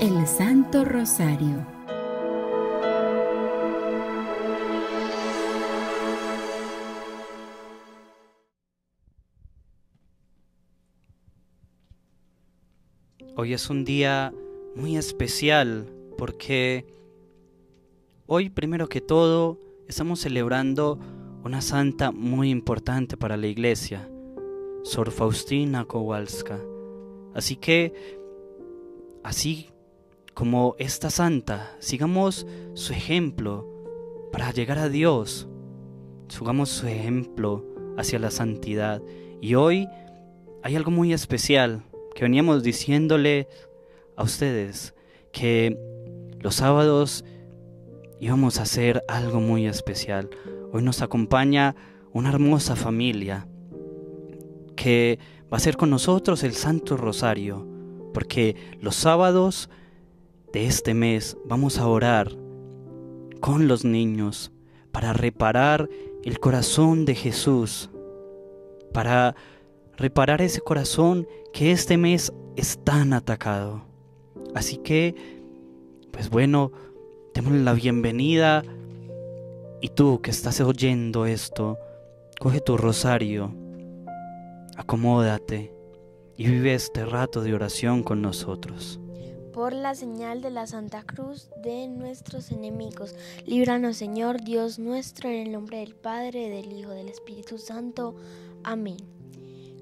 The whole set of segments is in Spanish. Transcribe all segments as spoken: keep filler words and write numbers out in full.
El Santo Rosario. Hoy es un día muy especial porque hoy, primero que todo, estamos celebrando una santa muy importante para la Iglesia, Sor Faustina Kowalska. Así que, así como esta santa, sigamos su ejemplo para llegar a Dios. Sigamos su ejemplo hacia la santidad. Y hoy hay algo muy especial que veníamos diciéndole a ustedes, que los sábados íbamos a hacer algo muy especial. Hoy nos acompaña una hermosa familia que va a hacer con nosotros el Santo Rosario, porque los sábados de este mes vamos a orar con los niños para reparar el corazón de Jesús, para reparar ese corazón que este mes es tan atacado. Así que, pues bueno, démosle la bienvenida. Y tú que estás oyendo esto, coge tu rosario, acomódate y vive este rato de oración con nosotros. Por la señal de la Santa Cruz de nuestros enemigos, líbranos, Señor Dios nuestro, en el nombre del Padre, del Hijo, del Espíritu Santo. Amén.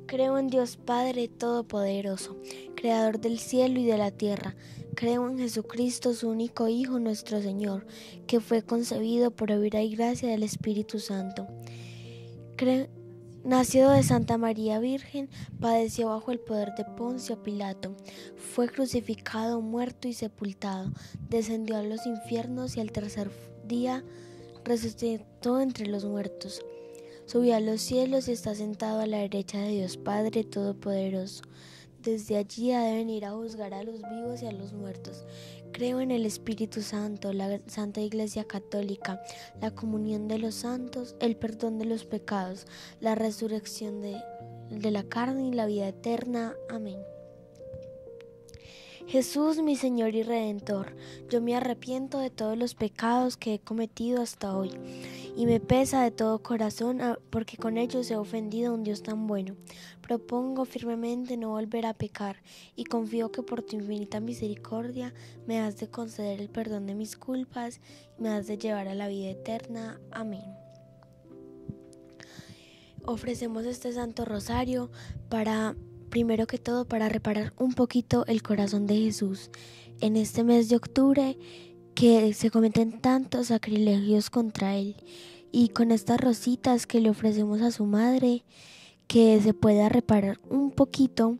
Creo en Dios Padre Todopoderoso, Creador del cielo y de la tierra. Creo en Jesucristo, su único Hijo, nuestro Señor, que fue concebido por obra y gracia del Espíritu Santo. Creo, nació de Santa María Virgen, padeció bajo el poder de Poncio Pilato, fue crucificado, muerto y sepultado, descendió a los infiernos y al tercer día resucitó entre los muertos. Subió a los cielos y está sentado a la derecha de Dios Padre Todopoderoso. Desde allí ha de venir a juzgar a los vivos y a los muertos. Creo en el Espíritu Santo, la Santa Iglesia Católica, la comunión de los santos, el perdón de los pecados, la resurrección de, de la carne y la vida eterna. Amén. Jesús, mi Señor y Redentor, yo me arrepiento de todos los pecados que he cometido hasta hoy y me pesa de todo corazón porque con ellos he ofendido a un Dios tan bueno. Propongo firmemente no volver a pecar y confío que por tu infinita misericordia me has de conceder el perdón de mis culpas y me has de llevar a la vida eterna. Amén. Ofrecemos este Santo Rosario para... primero que todo, para reparar un poquito el corazón de Jesús en este mes de octubre, que se cometen tantos sacrilegios contra él, y con estas rositas que le ofrecemos a su madre, que se pueda reparar un poquito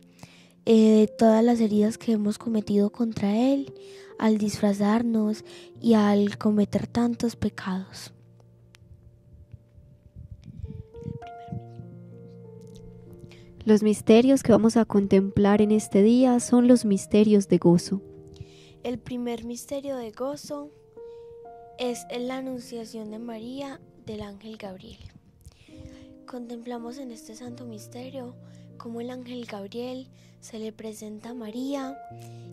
eh, de todas las heridas que hemos cometido contra él al disfrazarnos y al cometer tantos pecados. Los misterios que vamos a contemplar en este día son los misterios de gozo. El primer misterio de gozo es la anunciación de María del ángel Gabriel. Contemplamos en este santo misterio cómo el ángel Gabriel se le presenta a María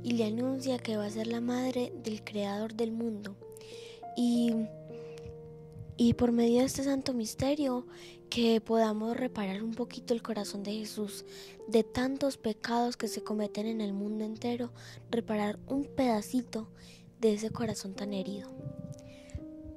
y le anuncia que va a ser la madre del Creador del mundo. Y, y por medio de este santo misterio, que podamos reparar un poquito el corazón de Jesús, de tantos pecados que se cometen en el mundo entero, reparar un pedacito de ese corazón tan herido.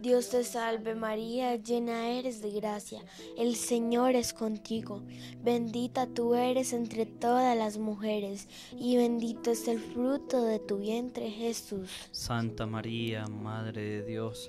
Dios te salve María, llena eres de gracia, el Señor es contigo. Bendita tú eres entre todas las mujeres, y bendito es el fruto de tu vientre, Jesús. Santa María, Madre de Dios,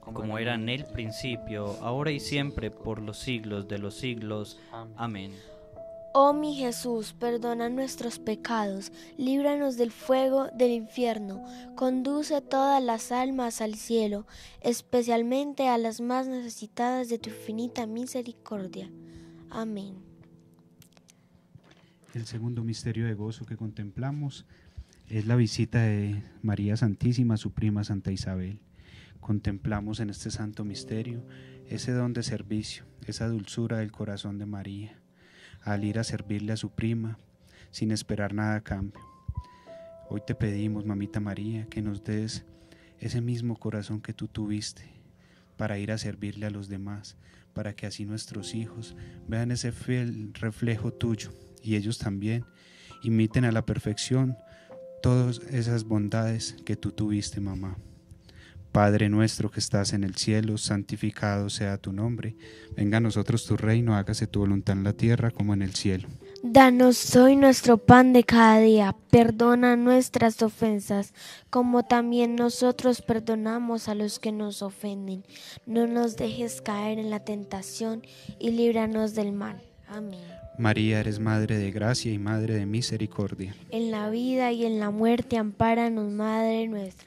Como era en el principio, ahora y siempre, por los siglos de los siglos. Amén. Oh mi Jesús, perdona nuestros pecados, líbranos del fuego del infierno, conduce todas las almas al cielo, especialmente a las más necesitadas de tu infinita misericordia. Amén. El segundo misterio de gozo que contemplamos es la visita de María Santísima a su prima Santa Isabel. Contemplamos en este santo misterio ese don de servicio, esa dulzura del corazón de María, al ir a servirle a su prima sin esperar nada a cambio. Hoy te pedimos, mamita María, que nos des ese mismo corazón que tú tuviste para ir a servirle a los demás, para que así nuestros hijos vean ese fiel reflejo tuyo y ellos también imiten a la perfección todas esas bondades que tú tuviste, mamá. Padre nuestro que estás en el cielo, santificado sea tu nombre. Venga a nosotros tu reino, hágase tu voluntad en la tierra como en el cielo. Danos hoy nuestro pan de cada día, perdona nuestras ofensas, como también nosotros perdonamos a los que nos ofenden. No nos dejes caer en la tentación y líbranos del mal. Amén. María, eres Madre de gracia y Madre de misericordia. En la vida y en la muerte, ampáranos, Madre nuestra.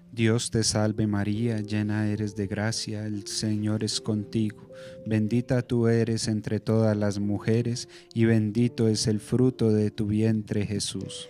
Dios te salve María, llena eres de gracia, el Señor es contigo. Bendita tú eres entre todas las mujeres, y bendito es el fruto de tu vientre Jesús.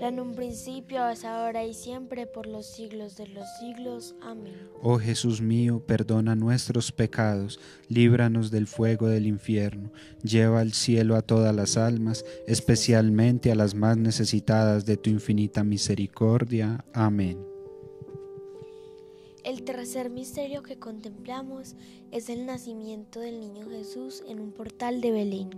En un principio, ahora y siempre, por los siglos de los siglos. Amén. Oh Jesús mío, perdona nuestros pecados, líbranos del fuego del infierno, lleva al cielo a todas las almas, especialmente a las más necesitadas de tu infinita misericordia. Amén. El tercer misterio que contemplamos es el nacimiento del niño Jesús en un portal de Belén.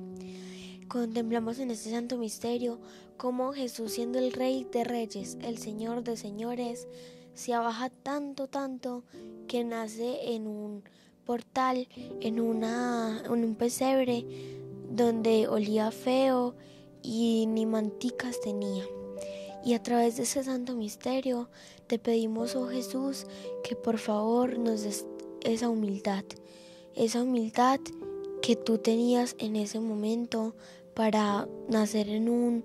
Contemplamos en este santo misterio cómo Jesús, siendo el Rey de Reyes, el Señor de Señores, se abaja tanto, tanto, que nace en un portal, en, una, en un pesebre, donde olía feo y ni manticas tenía. Y a través de este santo misterio te pedimos, oh Jesús, que por favor nos des esa humildad, esa humildad que tú tenías en ese momento para nacer en un,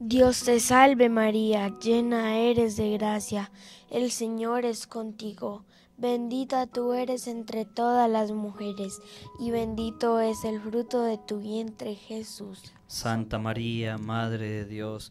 Dios te salve María, llena eres de gracia, el Señor es contigo. Bendita tú eres entre todas las mujeres, y bendito es el fruto de tu vientre, Jesús. Santa María, Madre de Dios,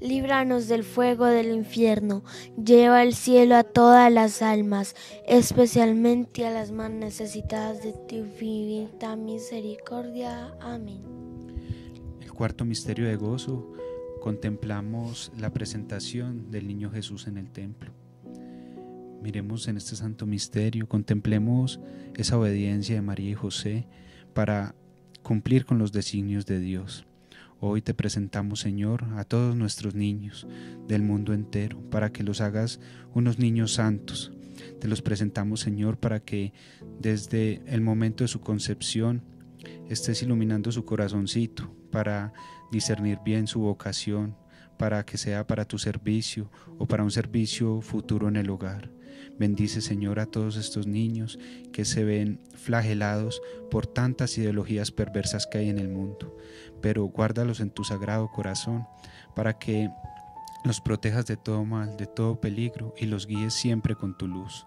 líbranos del fuego del infierno, lleva al cielo a todas las almas, especialmente a las más necesitadas de tu infinita misericordia. Amén. El cuarto misterio de gozo, contemplamos la presentación del niño Jesús en el templo. Miremos en este santo misterio, contemplemos esa obediencia de María y José para cumplir con los designios de Dios. Hoy te presentamos, Señor, a todos nuestros niños del mundo entero, para que los hagas unos niños santos. Te los presentamos, Señor, para que desde el momento de su concepción estés iluminando su corazoncito, para discernir bien su vocación, para que sea para tu servicio o para un servicio futuro en el hogar. Bendice, Señor, a todos estos niños que se ven flagelados por tantas ideologías perversas que hay en el mundo, pero guárdalos en tu sagrado corazón para que los protejas de todo mal, de todo peligro, y los guíes siempre con tu luz.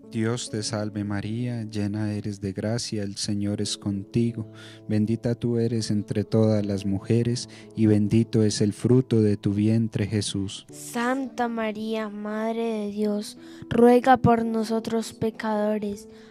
Dios te salve María, llena eres de gracia, el Señor es contigo, bendita tú eres entre todas las mujeres y bendito es el fruto de tu vientre Jesús. Santa María, Madre de Dios, ruega por nosotros pecadores,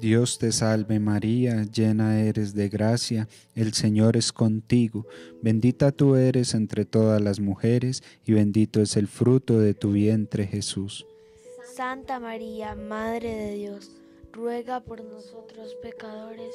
Dios te salve María, llena eres de gracia, el Señor es contigo, bendita tú eres entre todas las mujeres y bendito es el fruto de tu vientre Jesús. Santa María, Madre de Dios, ruega por nosotros pecadores,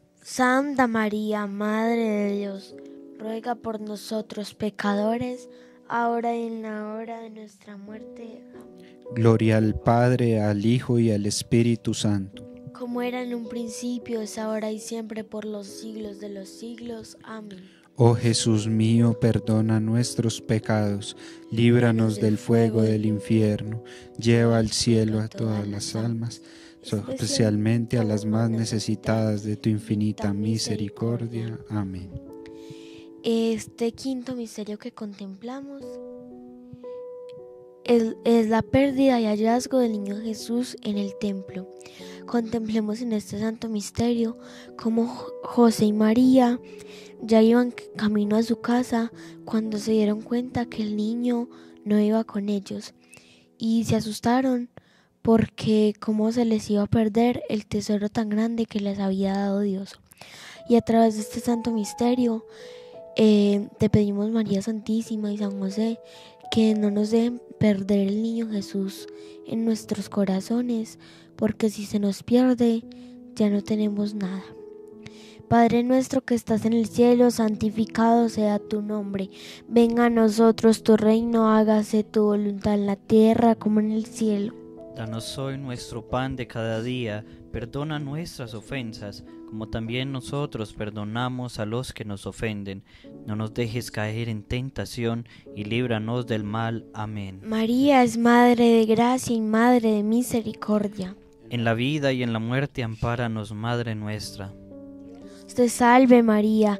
Santa María, Madre de Dios, ruega por nosotros pecadores, ahora y en la hora de nuestra muerte. Amén. Gloria al Padre, al Hijo y al Espíritu Santo. Como era en un principio, es ahora y siempre, por los siglos de los siglos. Amén. Oh Jesús mío, perdona nuestros pecados, líbranos del fuego del infierno, lleva al cielo a todas las almas, especialmente a las más necesitadas de tu infinita misericordia. Amén. Este quinto misterio que contemplamos es, es la pérdida y hallazgo del niño Jesús en el templo. Contemplemos en este santo misterio cómo José y María ya iban camino a su casa cuando se dieron cuenta que el niño no iba con ellos y se asustaron porque cómo se les iba a perder el tesoro tan grande que les había dado Dios. Y a través de este santo misterio eh, te pedimos, María Santísima y San José, que no nos dejen perder el niño Jesús en nuestros corazones, porque si se nos pierde, ya no tenemos nada. Padre nuestro que estás en el cielo, santificado sea tu nombre. Venga a nosotros tu reino, hágase tu voluntad en la tierra como en el cielo. Danos hoy nuestro pan de cada día, perdona nuestras ofensas, como también nosotros perdonamos a los que nos ofenden. No nos dejes caer en tentación y líbranos del mal. Amén. María es Madre de Gracia y Madre de Misericordia. En la vida y en la muerte, ampáranos, Madre nuestra. Te salve María,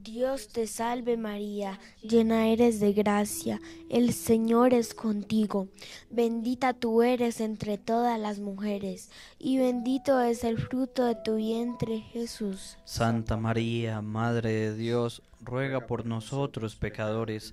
Dios te salve María, llena eres de gracia, el Señor es contigo. Bendita tú eres entre todas las mujeres, y bendito es el fruto de tu vientre Jesús. Santa María, Madre de Dios, ruega por nosotros pecadores,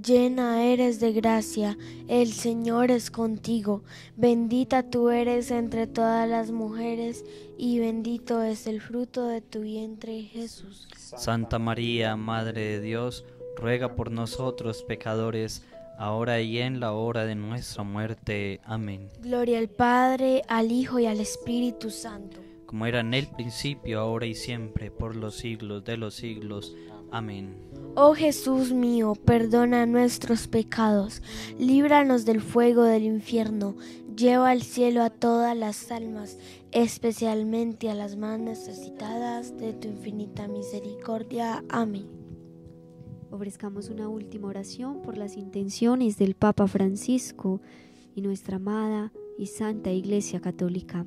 llena eres de gracia, el Señor es contigo. Bendita tú eres entre todas las mujeres, y bendito es el fruto de tu vientre, Jesús. Santa María, Madre de Dios, ruega por nosotros pecadores, ahora y en la hora de nuestra muerte. Amén. Gloria al Padre, al Hijo y al Espíritu Santo. Como era en el principio, ahora y siempre, por los siglos de los siglos. Amén. Oh Jesús mío, perdona nuestros pecados, líbranos del fuego del infierno, lleva al cielo a todas las almas, especialmente a las más necesitadas de tu infinita misericordia. Amén. Ofrezcamos una última oración por las intenciones del Papa Francisco y nuestra amada y santa Iglesia Católica.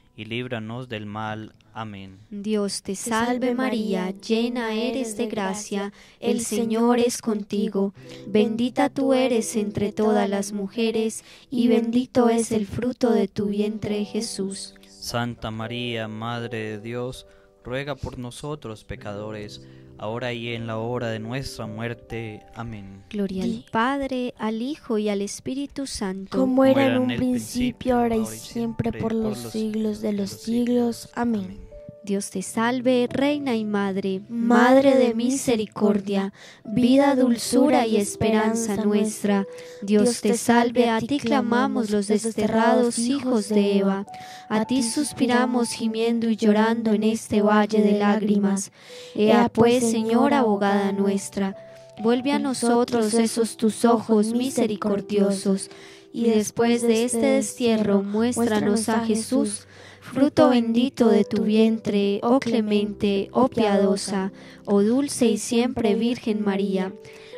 y líbranos del mal. Amén. Dios te salve María, llena eres de gracia, el Señor es contigo. Bendita tú eres entre todas las mujeres, y bendito es el fruto de tu vientre, Jesús. Santa María, Madre de Dios, ruega por nosotros pecadores, ahora y en la hora de nuestra muerte. Amén. Gloria al Padre, al Hijo y al Espíritu Santo. Como era en un principio, ahora y siempre, por los siglos de los siglos. Amén. Dios te salve, Reina y Madre, Madre de misericordia, vida, dulzura y esperanza nuestra. Dios te salve, a ti clamamos los desterrados hijos de Eva, a ti suspiramos gimiendo y llorando en este valle de lágrimas. Ea pues, Señora, abogada nuestra, vuelve a nosotros esos tus ojos misericordiosos, y después de este destierro muéstranos a Jesús, fruto bendito de tu vientre, oh clemente, oh piadosa, oh dulce y siempre Virgen María.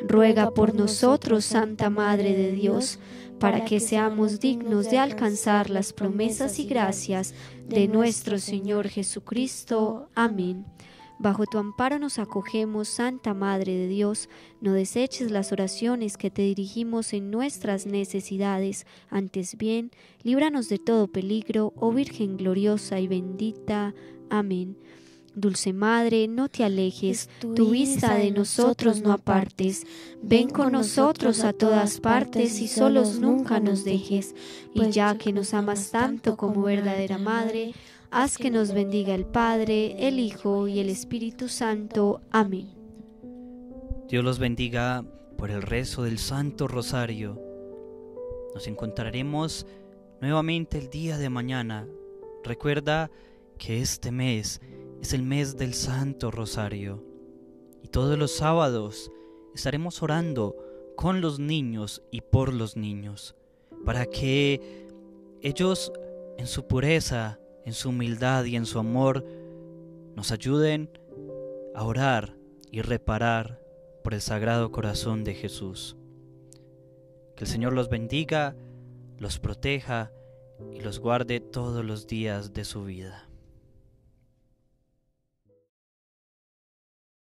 Ruega por nosotros, Santa Madre de Dios, para que seamos dignos de alcanzar las promesas y gracias de nuestro Señor Jesucristo. Amén. Bajo tu amparo nos acogemos, Santa Madre de Dios. No deseches las oraciones que te dirigimos en nuestras necesidades. Antes bien, líbranos de todo peligro, oh Virgen gloriosa y bendita. Amén. Dulce Madre, no te alejes, tu vista de nosotros no apartes. Ven con nosotros a todas partes y solos nunca nos dejes. Y ya que nos amas tanto como verdadera Madre, haz que nos bendiga el Padre, el Hijo y el Espíritu Santo. Amén. Dios los bendiga por el rezo del Santo Rosario. Nos encontraremos nuevamente el día de mañana. Recuerda que este mes es el mes del Santo Rosario. Y todos los sábados estaremos orando con los niños y por los niños, para que ellos en su pureza, en su humildad y en su amor, nos ayuden a orar y reparar por el Sagrado Corazón de Jesús. Que el Señor los bendiga, los proteja y los guarde todos los días de su vida.